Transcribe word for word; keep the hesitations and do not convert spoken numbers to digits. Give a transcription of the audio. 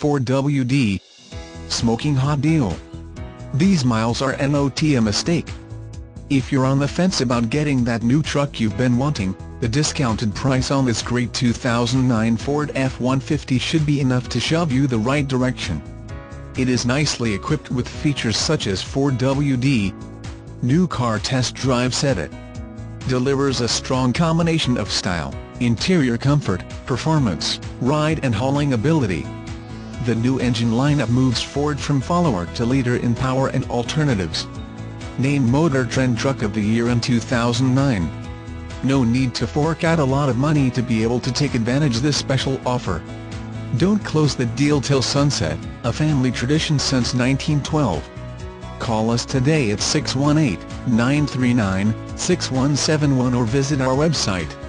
four W D. Smoking hot deal. These miles are not a mistake. If you're on the fence about getting that new truck you've been wanting, the discounted price on this great two thousand nine Ford F one fifty should be enough to shove you the right direction. It is nicely equipped with features such as four W D. New Car Test Drive said it delivers a strong combination of style, interior comfort, performance, ride and hauling ability. The new engine lineup moves Ford from follower to leader in power and alternatives. Named Motor Trend Truck of the Year in two thousand nine. No need to fork out a lot of money to be able to take advantage of this special offer. Don't close the deal till sunset, a family tradition since nineteen twelve. Call us today at six one eight, nine three nine, six one seven one or visit our website.